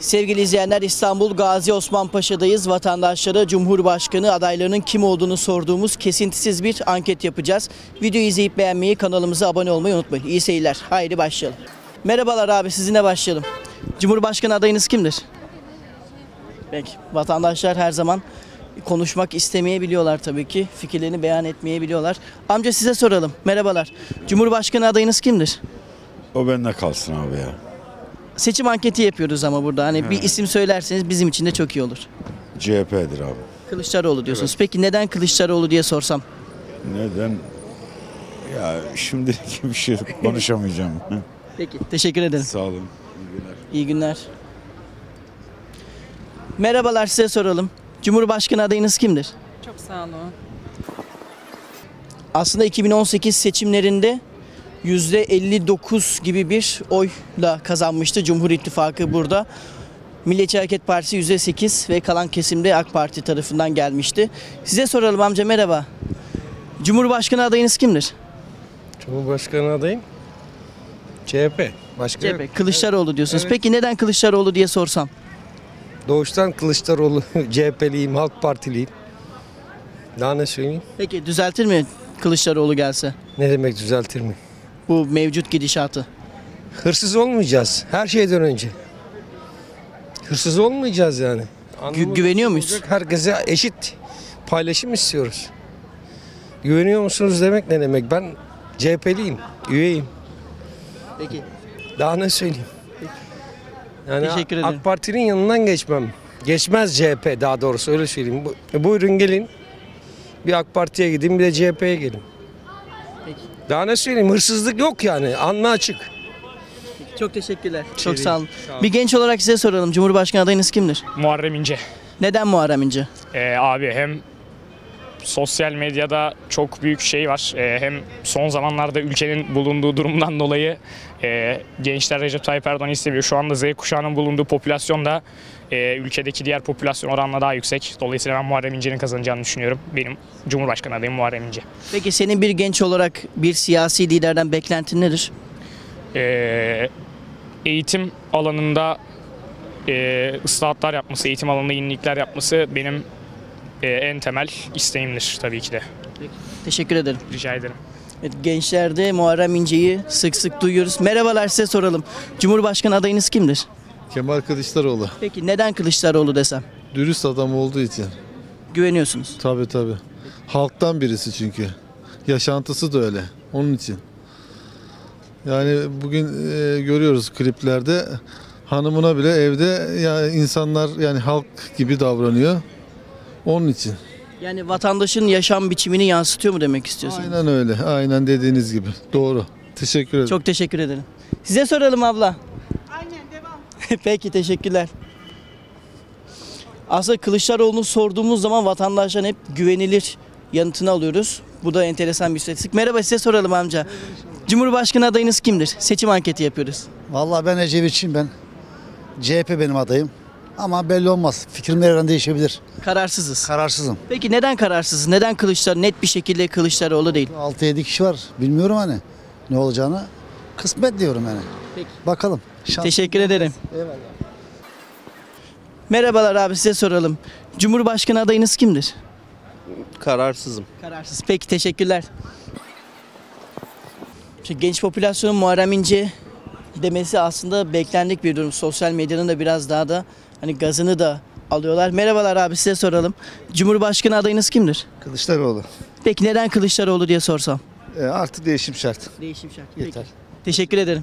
Sevgili izleyenler, İstanbul Gazi Osman Paşa'dayız. Vatandaşlara Cumhurbaşkanı adaylarının kim olduğunu sorduğumuz kesintisiz bir anket yapacağız. Videoyu izleyip beğenmeyi, kanalımıza abone olmayı unutmayın. İyi seyirler. Haydi başlayalım. Merhabalar abi, sizinle başlayalım. Cumhurbaşkanı adayınız kimdir? Peki. Vatandaşlar her zaman konuşmak istemeyebiliyorlar tabii ki. Fikirlerini beyan etmeyebiliyorlar. Amca size soralım. Merhabalar. Cumhurbaşkanı adayınız kimdir? O bende kalsın abi ya. Seçim anketi yapıyoruz ama burada. Hani bir isim söylerseniz bizim için de çok iyi olur. CHP'dir abi. Kılıçdaroğlu diyorsunuz. Evet. Peki neden Kılıçdaroğlu diye sorsam? Neden? Ya şimdiki bir şey konuşamayacağım. Peki. Teşekkür ederim. Sağ olun. İyi günler. İyi günler. Merhabalar, size soralım. Cumhurbaşkanı adayınız kimdir? Çok sağ olun. Aslında 2018 seçimlerinde %59 gibi bir oyla kazanmıştı Cumhur İttifakı burada. Milliyetçi Hareket Partisi %8 ve kalan kesimde AK Parti tarafından gelmişti. Size soralım amca, merhaba. Cumhurbaşkanı adayınız kimdir? Cumhurbaşkanı adayım CHP. Başka CHP. Kılıçdaroğlu diyorsunuz. Evet. Peki neden Kılıçdaroğlu diye sorsam? Doğuştan Kılıçdaroğlu, CHP'liyim, Halk Partiliyim. Daha ne söyleyeyim? Peki düzeltir mi Kılıçdaroğlu gelse? Ne demek düzeltir mi? Bu mevcut gidişatı. Hırsız olmayacağız her şeyden önce. Hırsız olmayacağız yani. Güveniyor muyuz? Herkese eşit paylaşım istiyoruz. Güveniyor musunuz demek ne demek? Ben CHP'liyim, üyeyim. Peki. Daha ne söyleyeyim? Peki. Yani teşekkür ederim. AK Parti'nin yanından geçmem. Geçmez CHP, daha doğrusu öyle söyleyeyim. Buyurun gelin. Bir AK Parti'ye gideyim, bir de CHP'ye gelin. Peki. Daha ne söyleyeyim? Hırsızlık yok yani. Anla açık. Peki. Çok teşekkürler. Çok sağ olun. Bir genç olarak size soralım. Cumhurbaşkanı adayınız kimdir? Muharrem İnce. Neden Muharrem İnce? Abi hem sosyal medyada çok büyük şey var. Hem son zamanlarda ülkenin bulunduğu durumdan dolayı gençler Recep Tayyip Erdoğan'ı istemiyor. Şu anda Z kuşağının bulunduğu popülasyon da ülkedeki diğer popülasyon oranla daha yüksek. Dolayısıyla ben Muharrem İnce'nin kazanacağını düşünüyorum. Benim Cumhurbaşkanı adayım Muharrem İnce. Peki senin bir genç olarak bir siyasi liderden beklentin nedir? Eğitim alanında ıslahatlar yapması, eğitim alanında yenilikler yapması benim en temel isteğimdir tabii ki de. Peki, teşekkür ederim. Rica ederim. Evet, gençlerde Muharrem İnce'yi sık sık duyuyoruz. Merhabalar, size soralım. Cumhurbaşkanı adayınız kimdir? Kemal Kılıçdaroğlu. Peki neden Kılıçdaroğlu desem? Dürüst adam olduğu için. Güveniyorsunuz. Tabii tabii. Halktan birisi çünkü. Yaşantısı da öyle. Onun için. Yani bugün görüyoruz kliplerde, hanımına bile evde ya insanlar yani halk gibi davranıyor. Onun için. Yani vatandaşın yaşam biçimini yansıtıyor mu demek istiyorsunuz? Aynen öyle. Aynen dediğiniz gibi. Doğru. Teşekkür ederim. Çok teşekkür ederim. Size soralım abla. Aynen devam. Peki teşekkürler. Aslında Kılıçdaroğlu'nu sorduğumuz zaman vatandaşların hep güvenilir yanıtını alıyoruz. Bu da enteresan bir istatistik. Merhaba, size soralım amca. Cumhurbaşkanı adayınız kimdir? Seçim anketi yapıyoruz. Vallahi ben Ecevitçiyim ben. CHP benim adayım. Ama belli olmaz. Fikrim her an değişebilir. Kararsızız. Kararsızım. Peki neden kararsızız? Neden Kılıçdaroğlu, net bir şekilde Kılıçdaroğlu değil? 6-7 kişi var. Bilmiyorum hani ne olacağını. Kısmet diyorum yani. Peki. Bakalım. Şans. Teşekkür ederim. Eyvallah. Merhabalar abi, size soralım. Cumhurbaşkanı adayınız kimdir? Kararsızım. Kararsız. Peki teşekkürler. Şimdi genç popülasyonun Muharrem İnce demesi aslında beklendik bir durum. Sosyal medyanın da biraz daha da hani gazını da alıyorlar. Merhabalar abi, size soralım. Cumhurbaşkanı adayınız kimdir? Kılıçdaroğlu. Peki neden Kılıçdaroğlu diye sorsam? Artık değişim şart. Değişim şart. Yeter. Peki. Teşekkür ederim.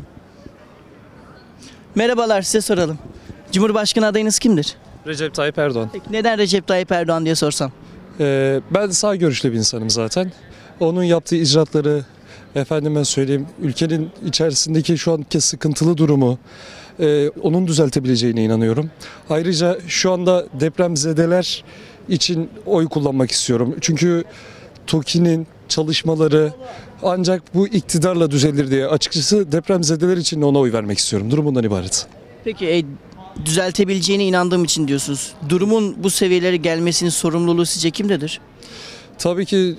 Merhabalar, size soralım. Cumhurbaşkanı adayınız kimdir? Recep Tayyip Erdoğan. Peki neden Recep Tayyip Erdoğan diye sorsam? Ben sağ görüşlü bir insanım zaten. Onun yaptığı icraatları, efendime söyleyeyim, ülkenin içerisindeki şu anki sıkıntılı durumu onun düzeltebileceğine inanıyorum. Ayrıca şu anda depremzedeler için oy kullanmak istiyorum. Çünkü TOKİ'nin çalışmaları ancak bu iktidarla düzelir diye açıkçası depremzedeler için de ona oy vermek istiyorum. Durum bundan ibaret. Peki düzeltebileceğine inandığım için diyorsunuz. Durumun bu seviyelere gelmesinin sorumluluğu sizce kimdedir? Tabii ki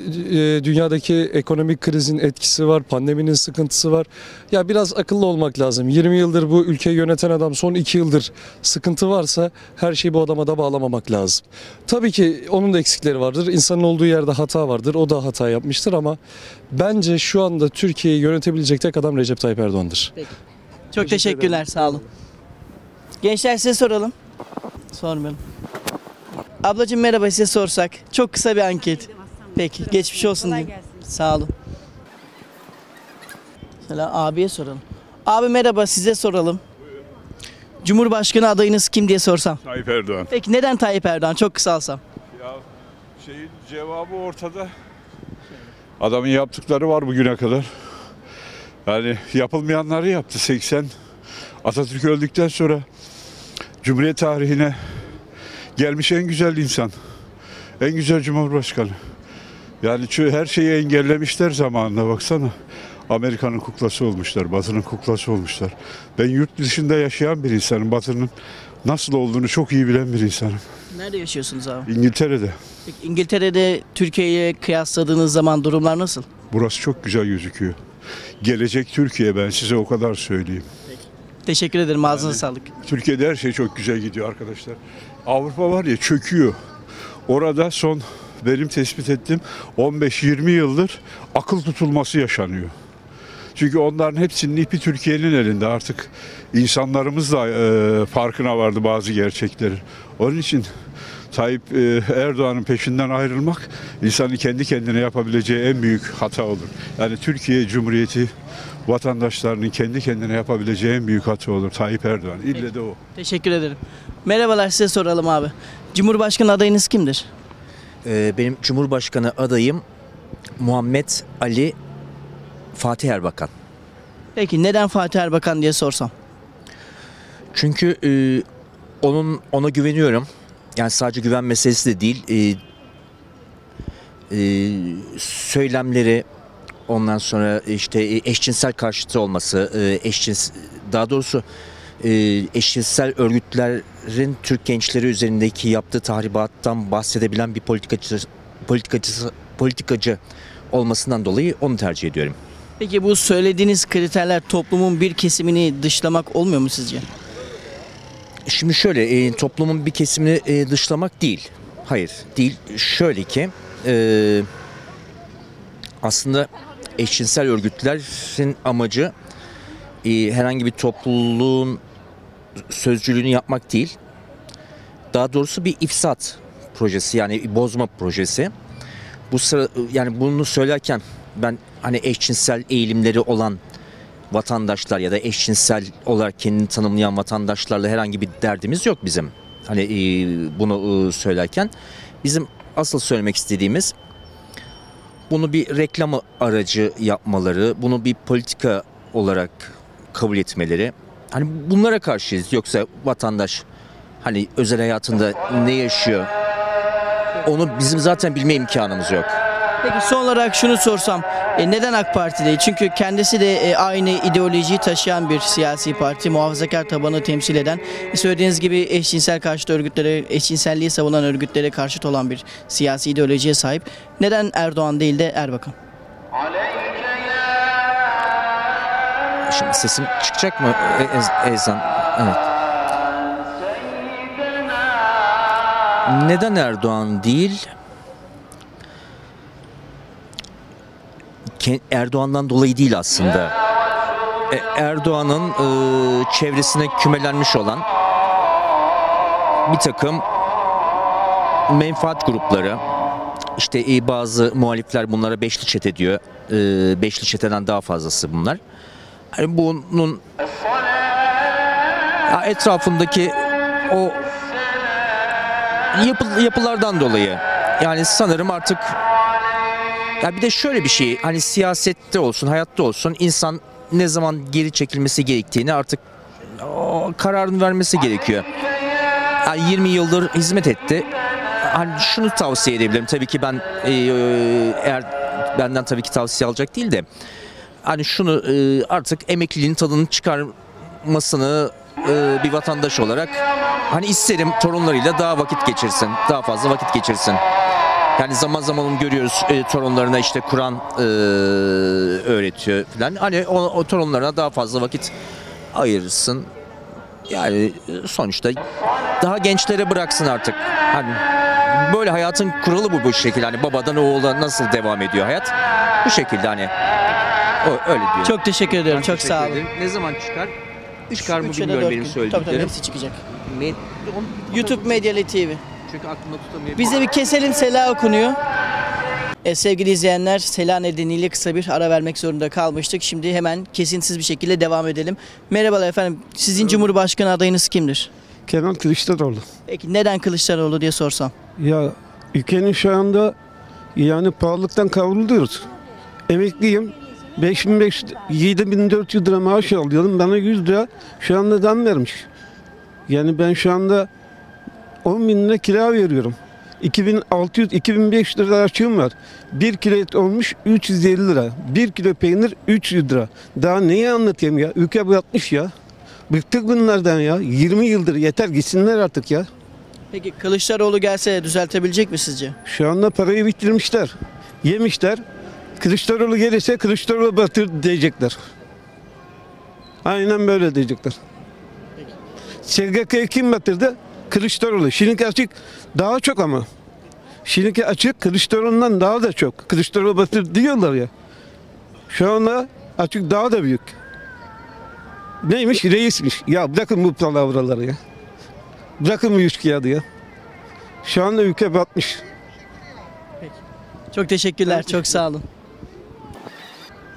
dünyadaki ekonomik krizin etkisi var, pandeminin sıkıntısı var. Ya biraz akıllı olmak lazım. 20 yıldır bu ülkeyi yöneten adam son 2 yıldır sıkıntı varsa her şeyi bu adama da bağlamamak lazım. Tabii ki onun da eksikleri vardır. İnsanın olduğu yerde hata vardır. O da hata yapmıştır ama bence şu anda Türkiye'yi yönetebilecek tek adam Recep Tayyip Erdoğan'dır. Peki. Çok teşekkürler, sağ olun. Gençler size soralım. Sormayalım. Ablacığım merhaba, size sorsak. Çok kısa bir anket. Peki, geçmiş olsun diyeyim. Sağ olun. Mesela abiye soralım. Abi merhaba, size soralım. Cumhurbaşkanı adayınız kim diye sorsam. Tayyip Erdoğan. Peki neden Tayyip Erdoğan? Çok kısa alsam. Ya şeyin cevabı ortada. Adamın yaptıkları var bugüne kadar. Yani yapılmayanları yaptı. 80 Atatürk öldükten sonra Cumhuriyet tarihine gelmiş en güzel insan. En güzel Cumhurbaşkanı. Yani her şeyi engellemişler zamanında, baksana. Amerika'nın kuklası olmuşlar, Batı'nın kuklası olmuşlar. Ben yurt dışında yaşayan bir insanım. Batı'nın nasıl olduğunu çok iyi bilen bir insanım. Nerede yaşıyorsunuz abi? İngiltere'de. Peki, İngiltere'de Türkiye'ye kıyasladığınız zaman durumlar nasıl? Burası çok güzel gözüküyor. Gelecek Türkiye, ben size o kadar söyleyeyim. Peki. Teşekkür ederim, ağzına sağlık. Türkiye'de her şey çok güzel gidiyor arkadaşlar. Avrupa var ya, çöküyor. Orada son benim tespit ettiğim 15-20 yıldır akıl tutulması yaşanıyor. Çünkü onların hepsinin ipi Türkiye'nin elinde. Artık insanlarımız da farkına vardı bazı gerçeklerin. Onun için Tayyip Erdoğan'ın peşinden ayrılmak insanın kendi kendine yapabileceği en büyük hata olur. Yani Türkiye Cumhuriyeti vatandaşlarının kendi kendine yapabileceği en büyük hata olur. Tayyip Erdoğan. İlle de o. Teşekkür ederim. Merhabalar, size soralım abi. Cumhurbaşkanı adayınız kimdir? Benim Cumhurbaşkanı adayım Muhammet Ali Fatih Erbakan. Peki neden Fatih Erbakan diye sorsam? Çünkü ona güveniyorum. Yani sadece güven meselesi de değil. Söylemleri, ondan sonra işte eşcinsel karşıtı olması, eşcinsel örgütlerin Türk gençleri üzerindeki yaptığı tahribattan bahsedebilen bir politikacı olmasından dolayı onu tercih ediyorum. Peki bu söylediğiniz kriterler toplumun bir kesimini dışlamak olmuyor mu sizce? Şimdi şöyle, toplumun bir kesimini dışlamak değil. Hayır, değil. Şöyle ki, aslında eşcinsel örgütlerin amacı herhangi bir topluluğun sözcülüğünü yapmak değil. Daha doğrusu bir ifsat projesi, yani bozma projesi. Bu sıra, yani bunu söylerken ben hani eşcinsel eğilimleri olan vatandaşlar ya da eşcinsel olarak kendini tanımlayan vatandaşlarla herhangi bir derdimiz yok bizim. Hani bunu söylerken bizim asıl söylemek istediğimiz, bunu bir reklam aracı yapmaları, bunu bir politika olarak kabul etmeleri. Hani bunlara karşıyız. Yoksa vatandaş hani özel hayatında ne yaşıyor, onu bizim zaten bilme imkanımız yok. Peki son olarak şunu sorsam, neden AK Parti değil? Çünkü kendisi de aynı ideolojiyi taşıyan bir siyasi parti, muhafazakar tabanı temsil eden, söylediğiniz gibi eşcinsel karşıt örgütlere, eşcinselliği savunan örgütlere karşıt olan bir siyasi ideolojiye sahip. Neden Erdoğan değil de Erbakan? Şimdi sesim çıkacak mı? Ezan. Evet. Neden Erdoğan değil? Erdoğan'dan dolayı değil aslında. Erdoğan'ın çevresine kümelenmiş olan bir takım menfaat grupları, işte bazı muhalifler bunlara beşli çete diyor. Beşli çeteden daha fazlası bunlar. Yani bunun etrafındaki o yapılardan dolayı, yani sanırım artık ya bir de şöyle bir şey, hani siyasette olsun, hayatta olsun, insan ne zaman geri çekilmesi gerektiğini artık kararını vermesi gerekiyor. Yani 20 yıldır hizmet etti. Hani şunu tavsiye edebilirim, tabii ki ben benden tabii ki tavsiye alacak değil de, hani şunu artık emekliliğin tadını çıkarmasını bir vatandaş olarak hani isterim torunlarıyla daha fazla vakit geçirsin. Yani zaman zaman onu görüyoruz, torunlarına işte Kur'an öğretiyor falan. Hani o torunlarına daha fazla vakit ayırırsın. Yani sonuçta daha gençlere bıraksın artık. Hani böyle hayatın kuralı bu şekilde. Hani babadan oğula nasıl devam ediyor hayat? Bu şekilde hani. O, öyle diyor. Çok teşekkür ederim. Çok sağ olun. Ne zaman çıkar? Çıkar mı bilmiyorum benim söylediğim. Tabii hepsi çıkacak. YouTube Medyali TV. Çünkü aklımda tutamayabilirim. Bize bir keselim, Sela okunuyor. Sevgili izleyenler, Sela nedeniyle kısa bir ara vermek zorunda kalmıştık. Şimdi hemen kesintisiz bir şekilde devam edelim. Merhabalar efendim. Sizin Cumhurbaşkanı adayınız kimdir? Kemal Kılıçdaroğlu. Peki neden Kılıçdaroğlu diye sorsam? Ya ülkenin şu anda yani pahalılıktan kavruluyoruz. Emekliyim. 7.400 lira maaş alıyorum. Bana 100 lira şu anda zam vermiş. Yani ben şu anda 10.000 lira kira veriyorum. 2.500 lira harçlığım var. 1 kilo et olmuş 350 lira. 1 kilo peynir 300 lira. Daha neyi anlatayım ya? Ülke bırakmış ya. Bıktık bunlardan ya. 20 yıldır yeter, gitsinler artık ya. Peki Kılıçdaroğlu gelse düzeltebilecek mi sizce? Şu anda parayı bitirmişler. Yemişler. Kılıçdaroğlu gelirse Kılıçdaroğlu batır diyecekler. Aynen böyle diyecekler. SGK'yı kim batırdı? Kılıçdaroğlu. Şirinki açık daha çok ama. Şirinki açık Kılıçdaroğlu'ndan daha da çok. Kılıçdaroğlu batır diyorlar ya. Şu anda açık daha da büyük. Neymiş? Reismiş. Ya bırakın bu palavraları ya. Bırakın bu üç kağıdı ya. Şu anda ülke batmış. Peki. Çok teşekkürler. Çok sağ olun.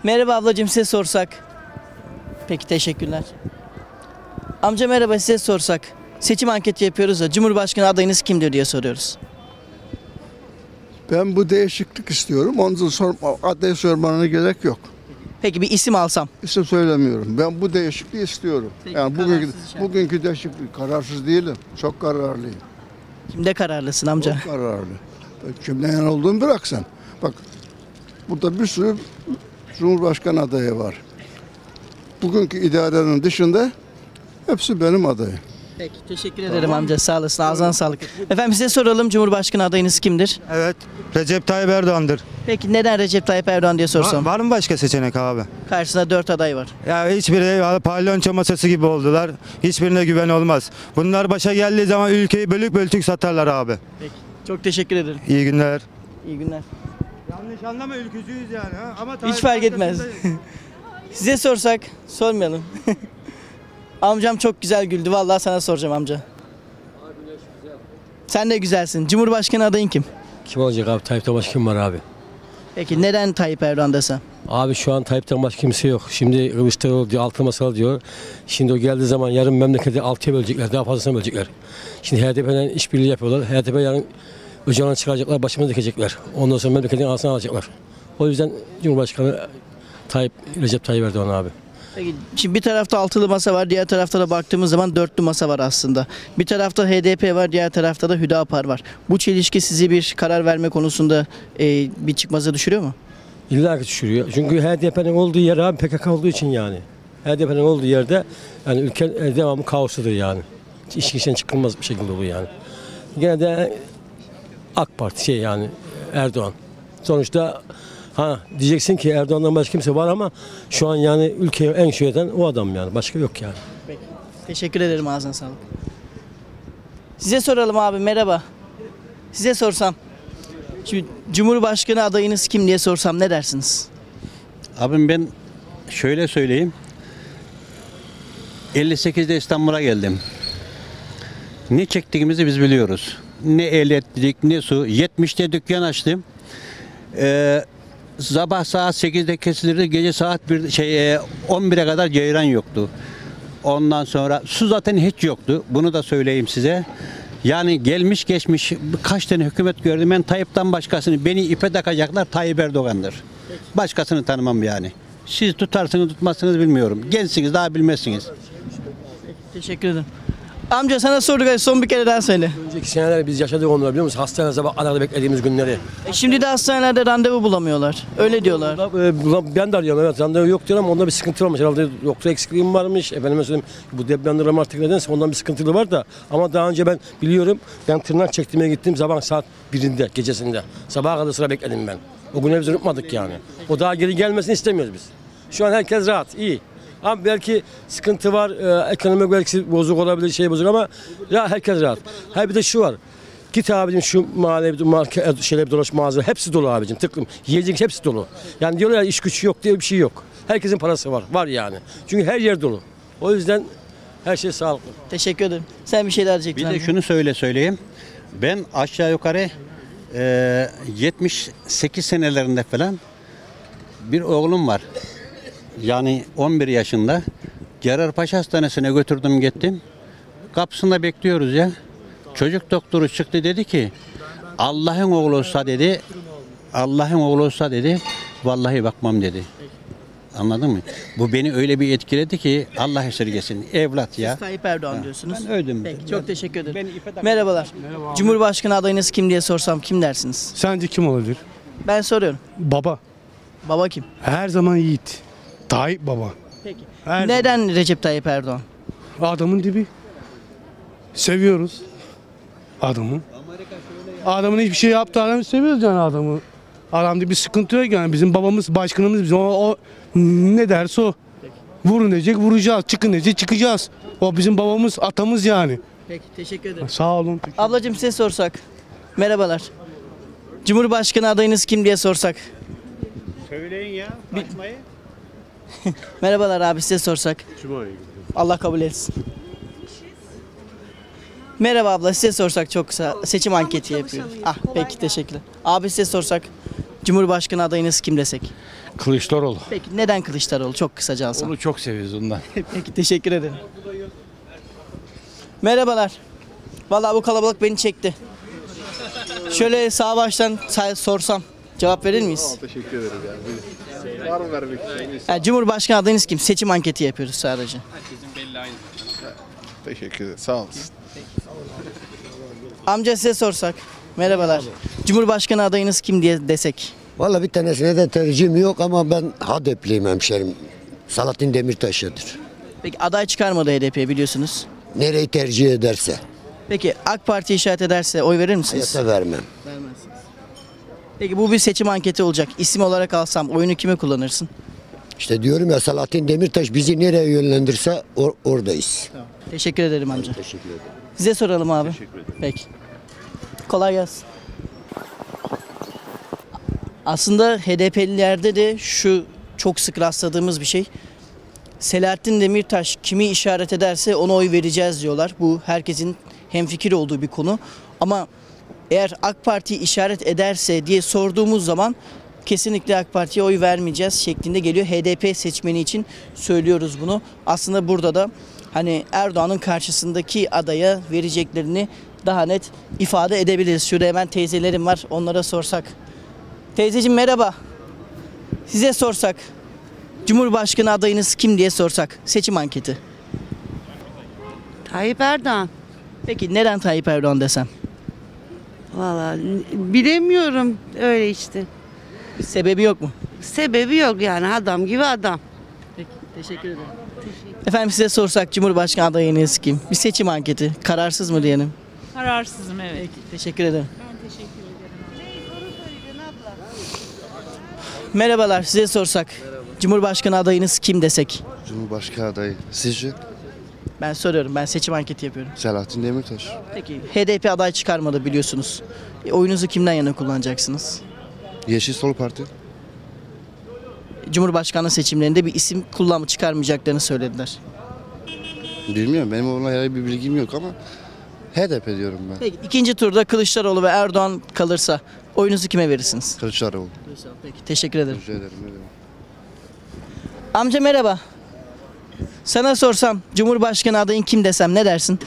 Merhaba ablacığım, size sorsak. Peki teşekkürler. Amca merhaba, size sorsak. Seçim anketi yapıyoruz da Cumhurbaşkanı adayınız kimdir diye soruyoruz. Ben bu değişiklik istiyorum. Onun için adayı sormanına gerek yok. Peki bir isim alsam? İsim söylemiyorum. Ben bu değişikliği istiyorum. Peki, yani bugünkü değişiklik kararsız değilim. Çok kararlıyım. Kimde kararlısın amca? Çok kararlı. Kimden yana olduğunu bıraksan. Bak burada bir sürü Cumhurbaşkanı adayı var. Bugünkü idarenin dışında hepsi benim adayım. Peki, teşekkür ederim amca, sağ olasın, ağzına sağlık. Efendim size soralım, Cumhurbaşkanı adayınız kimdir? Evet, Recep Tayyip Erdoğan'dır. Peki neden Recep Tayyip Erdoğan diye sorsam? Var mı başka seçenek abi? Karşısında 4 aday var. Ya hiçbiri palyonço masası gibi oldular, hiçbirine güven olmaz. Bunlar başa geldiği zaman ülkeyi bölük böltük satarlar abi. Peki, çok teşekkür ederim. İyi günler. İyi günler. Yanlış anlama, ülkücüyüz yani ha? Ama hiç fark etmez. Size sorsak, sormayalım. Amcam çok güzel güldü. Vallahi sana soracağım amca. Abi güzel. Sen de güzelsin. Cumhurbaşkanı adayın kim? Kim olacak abi? Tayyip'ten başka kim var abi? Peki neden Tayyip Erdoğan desem? Abi şu an Tayyip'ten başka kimse yok. Şimdi Kılıçdaroğlu diyor, altı masal diyor. Şimdi o geldiği zaman yarın memleketi altıya bölecekler. Daha fazlasını bölecekler. Şimdi HDP'den işbirliği yapıyorlar. HDP yarın Öcalan çıkaracaklar. Başımıza dikecekler. Ondan sonra memleketin ağzına alacaklar. O yüzden Cumhurbaşkanı Recep Tayyip Erdoğan abi. Peki, şimdi bir tarafta altılı masa var, diğer tarafta da baktığımız zaman dörtlü masa var aslında. Bir tarafta HDP var, diğer tarafta da Hüdapar var. Bu çelişki sizi bir karar verme konusunda bir çıkmaza düşürüyor mu? İlla ki düşürüyor. Çünkü HDP'nin olduğu yer abi PKK olduğu için yani. HDP'nin olduğu yerde yani ülke devamı kaosudur yani. İş işten çıkılmaz bir şekilde bu yani. Gene de AK Parti yani Erdoğan. Sonuçta ha diyeceksin ki Erdoğan'dan başka kimse var ama şu an yani ülkeyi en şey eden o adam yani. Başka yok yani. Peki. Teşekkür ederim, ağzına sağlık. Size soralım abi, merhaba. Size sorsam. Şimdi Cumhurbaşkanı adayınız kim diye sorsam ne dersiniz? Abim ben şöyle söyleyeyim. 58'de İstanbul'a geldim. Ne çektiğimizi biz biliyoruz. Ne elektrik ne su. 70'te dükkan açtım. Sabah saat 8'de kesilirdi, gece saat 11'e kadar ceyran yoktu. Ondan sonra su zaten hiç yoktu. Bunu da söyleyeyim size. Yani gelmiş geçmiş kaç tane hükümet gördüm. Ben Tayyip'ten başkasını, beni ipe takacaklar, Tayyip Erdoğan'dır. Başkasını tanımam yani. Siz tutarsınız tutmazsınız bilmiyorum. Gençsiniz daha bilmezsiniz. Teşekkür ederim. Amca sana sorduk, son bir kere daha söyle. Önceki seneler biz yaşadık onları, biliyor musun? Hastanede sabah arada beklediğimiz günleri. Şimdi de hastanelerde randevu bulamıyorlar. Öyle diyorlar. Ben de arıyorum, evet, randevu yok diyorum ama onda bir sıkıntı varmış. Herhalde doktor eksikliğim varmış. Efendime söyleyeyim, bu depremlerim artık nedense ondan bir sıkıntılı var da. Ama daha önce ben biliyorum, ben tırnak çektirmeye gittim sabah saat 1'inde gecesinde. Sabaha kadar sıra bekledim ben. O günü biz unutmadık yani. O daha geri gelmesini istemiyoruz biz. Şu an herkes rahat, iyi. Ama belki sıkıntı var, ekonomik belki bozuk olabilir, şey bozuk ama ya herkes rahat. Ha bir de şu var, git abicim şu mahalle, market, şeyler dolaş, mağaza hepsi dolu abicim, tıklım. Yiyecek hepsi dolu. Yani diyorlar ya iş gücü yok diye bir şey yok. Herkesin parası var, var yani. Çünkü her yer dolu. O yüzden her şey sağlıklı. Teşekkür ederim. Sen bir şeyler diyecektin. Bir de şunu söyleyeyim. Ben aşağı yukarı 78 senelerinde falan bir oğlum var. Yani 11 yaşında Gerar Paşa Hastanesi'ne götürdüm gittim. Kapısında bekliyoruz ya. Çocuk doktoru çıktı dedi ki Allah'ın oğlu olsa dedi. Allah'ın oğlu olsa dedi. Vallahi bakmam dedi. Anladın mı? Bu beni öyle bir etkiledi ki Allah esirgesin. Evlat ya. Siz Tayyip Erdoğan diyorsunuz. Ben öldüm. Peki, çok teşekkür ederim. Merhabalar. Merhaba. Cumhurbaşkanı adayınız kim diye sorsam kim dersiniz? Sence kim olabilir? Ben soruyorum. Baba. Baba kim? Her zaman yiğit. Tayyip Baba. Peki. Neden Recep Tayyip Erdoğan? Adamın dibi. Seviyoruz adamı. Adamın hiçbir şey yaptığını seviyoruz yani adamı. Adamda bir sıkıntı yok yani. Bizim babamız, başkanımız bizim. O ne derse o. Peki. Vurun diyecek, vuracağız. Çıkın diyecek, çıkacağız. O bizim babamız, atamız yani. Peki, teşekkür ederim. Sağ olun. Teşekkür. Ablacığım size sorsak. Merhabalar. Cumhurbaşkanı adayınız kim diye sorsak. Söyleyin ya. Bakmayın. Merhabalar abi, size sorsak. Allah kabul etsin. Merhaba abla, size sorsak çok kısa seçim anketi yapıyoruz. Ah peki, teşekkürler. Abi size sorsak Cumhurbaşkanı adayınız kim desek? Kılıçdaroğlu. Peki neden Kılıçdaroğlu? Çok kısaca alsam. Onu çok seviyoruz ondan. Peki teşekkür ederim. Merhabalar. Vallahi bu kalabalık beni çekti. Şöyle sağ baştan sorsam cevap verir miyiz? Teşekkür ederim. Yani Cumhurbaşkanı adayınız kim? Seçim anketi yapıyoruz sadece. Herkesin belli aynı. Teşekkür ederim. Sağ olasın. Amca size sorsak. Merhabalar. Cumhurbaşkanı adayınız kim diye desek. Valla bir tanesine de tercihim yok ama ben HDP'liyim hemşerim. Selahattin Demirtaş'ıdır. Peki aday çıkarmadı HDP biliyorsunuz. Nereyi tercih ederse. Peki AK Parti işaret ederse oy verir misiniz? Hayata vermem. Vermezsiniz. Peki bu bir seçim anketi olacak. İsim olarak alsam oyunu kime kullanırsın? İşte diyorum ya, Selahattin Demirtaş bizi nereye yönlendirse oradayız. Tamam. Teşekkür ederim amca. Evet, teşekkür ederim. Size soralım abi. Teşekkür ederim. Peki. Kolay gelsin. Aslında HDP'lilerde de şu çok sık rastladığımız bir şey. Selahattin Demirtaş kimi işaret ederse ona oy vereceğiz diyorlar. Bu herkesin hemfikir olduğu bir konu. Ama eğer AK Parti işaret ederse diye sorduğumuz zaman kesinlikle AK Parti'ye oy vermeyeceğiz şeklinde geliyor. HDP seçmeni için söylüyoruz bunu. Aslında burada da hani Erdoğan'ın karşısındaki adaya vereceklerini daha net ifade edebiliriz. Şurada hemen teyzelerim var, onlara sorsak. Teyzeciğim merhaba. Size sorsak. Cumhurbaşkanı adayınız kim diye sorsak. Seçim anketi. Tayyip Erdoğan. Peki neden Tayyip Erdoğan desem? Vallahi bilemiyorum, öyle işte. Bir sebebi yok mu? Sebebi yok yani, adam gibi adam. Peki, teşekkür ederim. Efendim size sorsak Cumhurbaşkanı adayınız kim? Bir seçim anketi. Kararsız mı diyelim? Kararsızım evet. Peki, teşekkür ederim. Ben teşekkür ederim. Merhabalar, size sorsak. Merhaba. Cumhurbaşkanı adayınız kim desek? Cumhurbaşkanı adayı sizce? Ben soruyorum, ben seçim anketi yapıyorum. Selahattin Demirtaş. Peki HDP aday çıkarmadı biliyorsunuz. Oyunuzu kimden yana kullanacaksınız? Yeşil Sol Parti. Cumhurbaşkanlığı seçimlerinde bir isim çıkarmayacaklarını söylediler. Bilmiyorum, benim onunla herhangi bir bilgim yok ama HDP diyorum ben. Peki ikinci turda Kılıçdaroğlu ve Erdoğan kalırsa oyunuzu kime verirsiniz? Kılıçdaroğlu. Peki teşekkür ederim. Rica ederim. Amca merhaba. Sana sorsam Cumhurbaşkanı adayın kim desem ne dersin?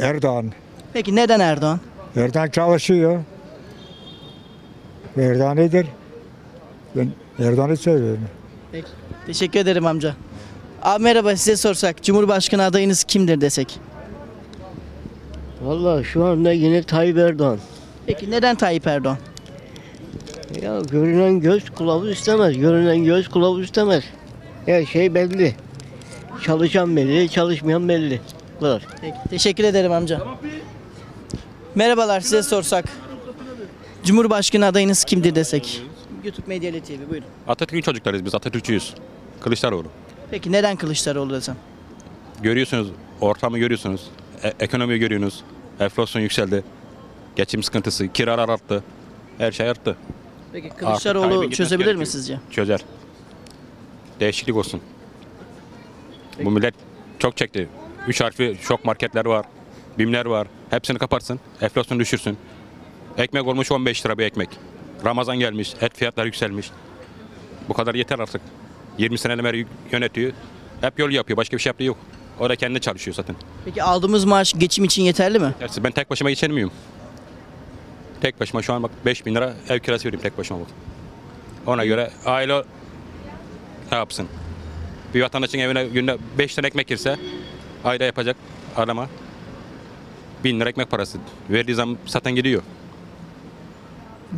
Erdoğan. Peki neden Erdoğan? Erdoğan çalışıyor. Erdoğan nedir? Ben Erdoğan'ı seviyorum. Peki. Teşekkür ederim amca. Abi merhaba, size sorsak Cumhurbaşkanı adayınız kimdir desek? Vallahi şu anda yine Tayyip Erdoğan. Peki neden Tayyip Erdoğan? Ya görünen göz kılavuz istemez. Görünen göz kılavuz istemez. Her şey belli. Çalışan belli, çalışmayan belli. Var. Peki, teşekkür ederim amca. Merhabalar, size sorsak Cumhurbaşkanı adayınız kimdir desek? YouTube Medyali TV, buyurun. Atatürk'ün çocuklarıyız biz, Atatürkçüyüz. Kılıçdaroğlu. Peki neden Kılıçdaroğlu desem? Görüyorsunuz, ortamı görüyorsunuz, ekonomiyi görüyorsunuz. Enflasyon yükseldi, geçim sıkıntısı, kiralar arttı, her şey arttı. Peki Kılıçdaroğlu çözebilir mi sizce? Çözer. Değişiklik olsun. Peki. Bu millet çok çekti. 3 harfli şok marketler var, BİM'ler var. Hepsini kaparsın, enflasyonu düşürsün. Ekmek olmuş 15 lira bir ekmek. Ramazan gelmiş, et fiyatları yükselmiş. Bu kadar yeter artık. 20 seneden beri yönetiyor. Hep yol yapıyor, başka bir şey yaptığı yok. O da kendine çalışıyor zaten. Peki aldığımız maaş geçim için yeterli mi? Yetersiz. Ben tek başıma geçinemiyorum. Tek başıma şu an bak 5.000 lira ev kirası veriyorum tek başıma bak. Ona göre aile ne yapsın? Bir vatandaşın evine günde 5 tane ekmek girse ayda yapacak adama 1000 lira ekmek parası. Verdiği zaman zaten gidiyor.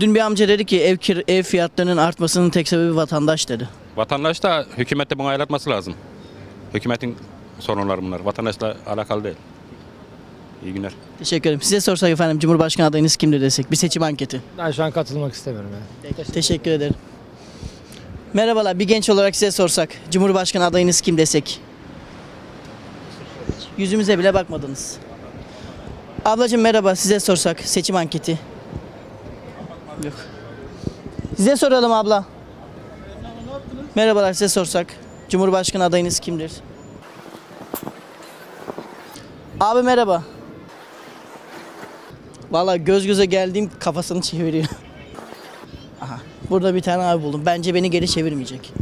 Dün bir amca dedi ki ev fiyatlarının artmasının tek sebebi vatandaş dedi. Vatandaş da hükümette bunu ayarlatması lazım. Hükümetin sorunları bunlar. Vatandaşla alakalı değil. İyi günler. Teşekkür ederim. Size sorsak efendim Cumhurbaşkanı adayınız kimdir desek? Bir seçim anketi. Ben şu an katılmak istemiyorum. Yani. Teşekkür ederim. Merhabalar. Bir genç olarak size sorsak Cumhurbaşkanı adayınız kim desek? Yüzümüze bile bakmadınız. Ablacığım merhaba. Size sorsak seçim anketi. Yok. Size soralım abla. Merhabalar, size sorsak Cumhurbaşkanı adayınız kimdir? Abi merhaba. Vallahi göz göze geldiğim kafasını çeviriyor. Aha, burada bir tane abi buldum. Bence beni geri çevirmeyecek.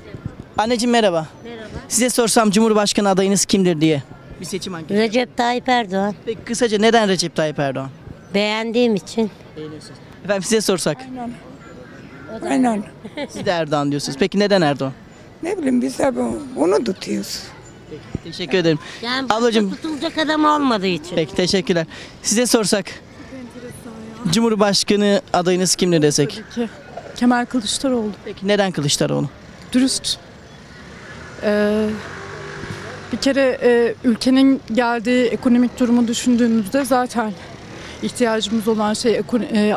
Anneciğim merhaba. Merhaba. Size sorsam Cumhurbaşkanı adayınız kimdir diye bir seçim anketi. Recep Tayyip Erdoğan. Peki kısaca neden Recep Tayyip Erdoğan? Beğendiğim için. Efendim size sorsak. Aynen. Aynen. Siz de Erdoğan diyorsunuz. Peki neden Erdoğan? Ne bileyim biz de onu tutuyoruz. Peki, teşekkür ederim. Yani ablacığım tutulacak adam olmadığı için. Peki teşekkürler. Size sorsak Cumhurbaşkanı adayınız kimdir desek? Kemal Kılıçdaroğlu. Peki neden Kılıçdaroğlu? Dürüst. Bir kere ülkenin geldiği ekonomik durumu düşündüğümüzde zaten ihtiyacımız olan şey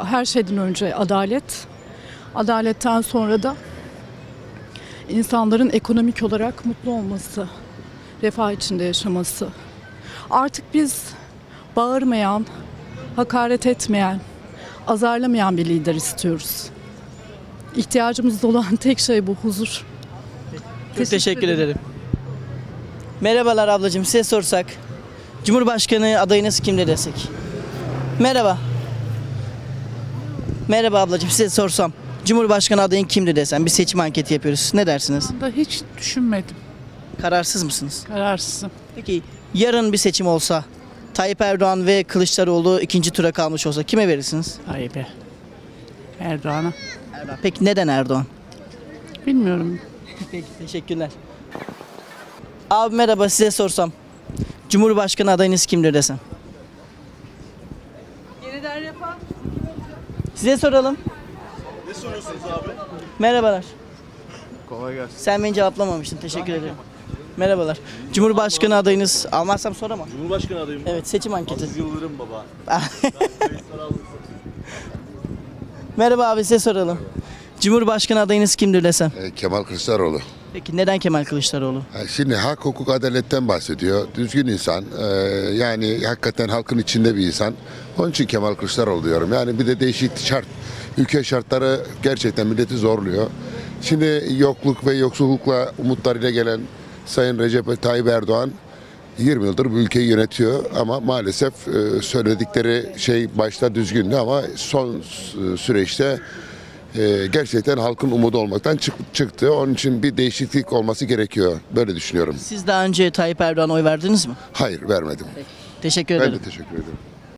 her şeyden önce adalet. Adaletten sonra da insanların ekonomik olarak mutlu olması, refah içinde yaşaması. Artık biz bağırmayan, hakaret etmeyen, azarlamayan bir lider istiyoruz. İhtiyacımız olan tek şey bu, huzur. Teşekkür ederim. Merhabalar ablacığım, size sorsak Cumhurbaşkanı adayınız kimdir desek? Merhaba. Merhaba ablacığım, size sorsam Cumhurbaşkanı adayın kimdi desem? Bir seçim anketi yapıyoruz. Ne dersiniz? Hiç düşünmedim. Kararsız mısınız? Kararsızım. Peki yarın bir seçim olsa Tayyip Erdoğan ve Kılıçdaroğlu ikinci tura kalmış olsa kime verirsiniz? Tayyip'e. Erdoğan'a. Erdoğan. Peki neden Erdoğan? Bilmiyorum. Peki teşekkürler. Abi merhaba, size sorsam Cumhurbaşkanı adayınız kimdir desem? Yeniden yapalım. Size soralım. Ne soruyorsunuz abi? Merhabalar. Kolay gelsin. Sen beni cevaplamamıştın. Teşekkür ederim. Merhabalar. Cumhurbaşkanı adayınız. Almazsam sorama. Cumhurbaşkanı adayım. Evet, seçim anketi. Aziz Yıldırım baba. Merhaba abi, size soralım. Cumhurbaşkanı adayınız kimdir desem? Kemal Kılıçdaroğlu. Peki neden Kemal Kılıçdaroğlu? Şimdi hak, hukuk, adaletten bahsediyor. Düzgün insan. Yani hakikaten halkın içinde bir insan. Onun için Kemal Kılıçdaroğlu diyorum. Yani bir de değişik şart. Ülke şartları gerçekten milleti zorluyor. Şimdi yokluk ve yoksullukla umutlarıyla gelen Sayın Recep Tayyip Erdoğan 20 yıldır bu ülkeyi yönetiyor ama maalesef söyledikleri şey başta düzgündü ama son süreçte gerçekten halkın umudu olmaktan çıktı. Onun için bir değişiklik olması gerekiyor. Böyle düşünüyorum. Siz daha önce Tayyip Erdoğan'a oy verdiniz mi? Hayır, vermedim. Peki. Teşekkür ederim. Ben de teşekkür ederim.